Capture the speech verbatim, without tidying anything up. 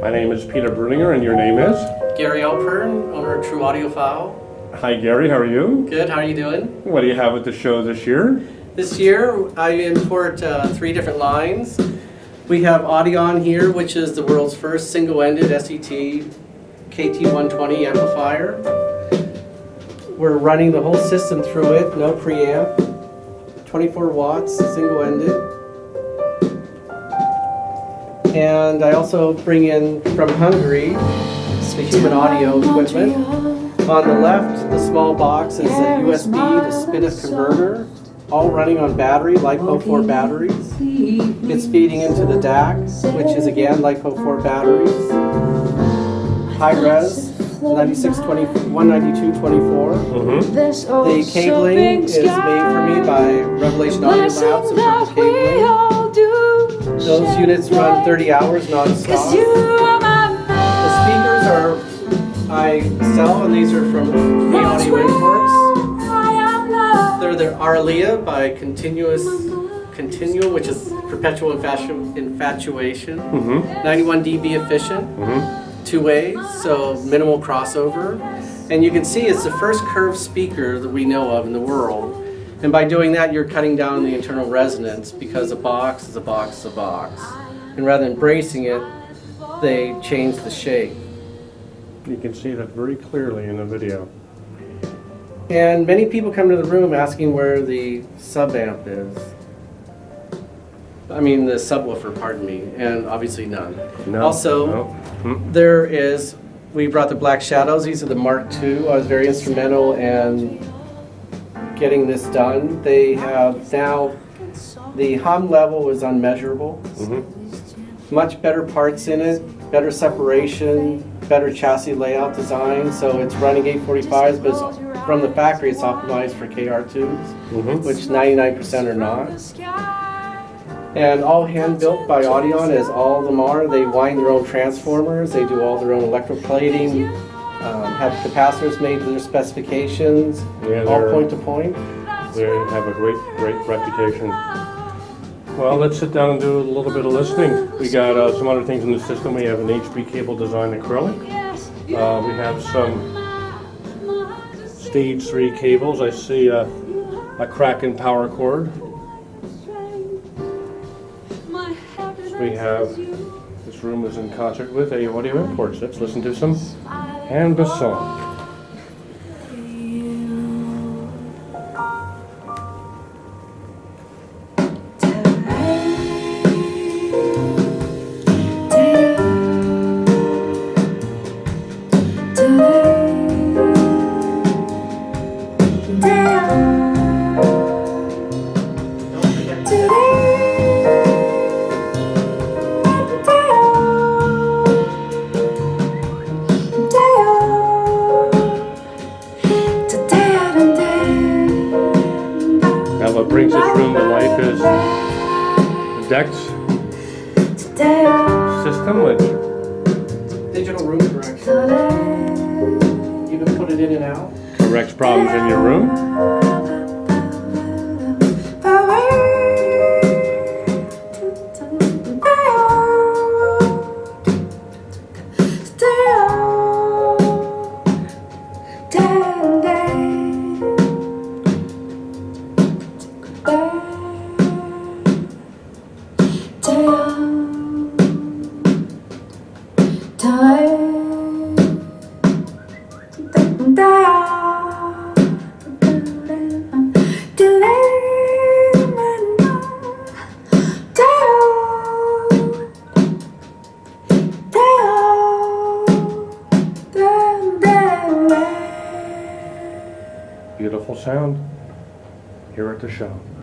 My name is Peter Bruninger, and your name is? Gary Alpern, owner of True Audio File. Hi Gary, how are you? Good, how are you doing? What do you have at the show this year? This year I import uh, three different lines. We have Audion here, which is the world's first single-ended S E T K T one twenty amplifier. We're running the whole system through it, no preamp, twenty-four watts, single-ended. And I also bring in, from Hungary, the Human Audio equipment. On the left, the small box is a U S B to S P D I F converter, all running on battery, LiPo four batteries. It's feeding into the D A C, which is again LiPo four batteries. High res, ninety-six twenty, one ninety-two twenty-four. Mm-hmm. The cabling is made for me by Revelation Audio Labs and H B cable. Those units run thirty hours non-stop. The speakers are, I sell, and these are from Audio Imports. They're the Aralia by Continuous, Continual, which is Perpetual infatu Infatuation. Mm-hmm. ninety-one D B efficient, mm-hmm. two ways, so minimal crossover. And you can see it's the first curved speaker that we know of in the world. And by doing that, you're cutting down the internal resonance, because a box is a box is a box. And rather than bracing it, they change the shape. You can see that very clearly in the video. And many people come to the room asking where the subamp is. I mean the subwoofer, pardon me, and obviously none. No, also, no. Hmm. there is, we brought the Black Shadows. These are the Mark two. I was very instrumental in getting this done. They have now, the hum level is unmeasurable. Mm-hmm. Much better parts in it, better separation, better chassis layout design. So it's running eight forty-fives, but it's, from the factory it's optimized for K R twos, mm-hmm. which ninety-nine percent are not. And all hand built by Audion, as all of them are. They wind their own transformers, they do all their own electroplating. Um, have capacitors made to their specifications, yeah, all point to point. They have a great, great reputation. Well, let's sit down and do a little bit of listening. We got uh, some other things in the system. We have an H B cable design acrylic. Uh, we have some stage three cables. I see a, a Kraken power cord. So we have, this room is in concert with a Audio Imports. Let's listen to some and the song. Brings this room to life is the DEX system with digital room correction. You can put it in and out. Corrects problems in your room. Beautiful sound here at the show.